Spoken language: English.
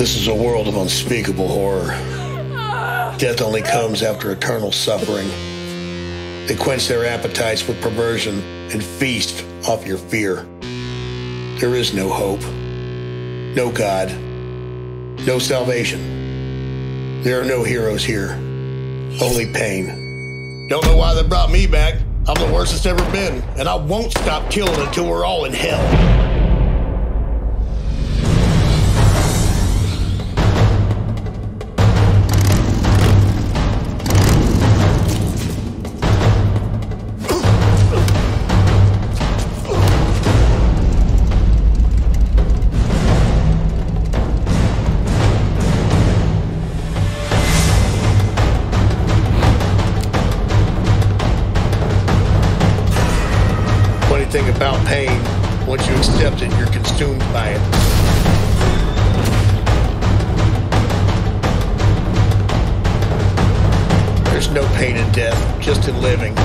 This is a world of unspeakable horror. Death only comes after eternal suffering. They quench their appetites with perversion and feast off your fear. There is no hope, no God, no salvation. There are no heroes here, only pain. Don't know why they brought me back. I'm the worst it's ever been, and I won't stop killing until we're all in hell. Thing about pain, once you accept it, you're consumed by it. There's no pain in death, just in living.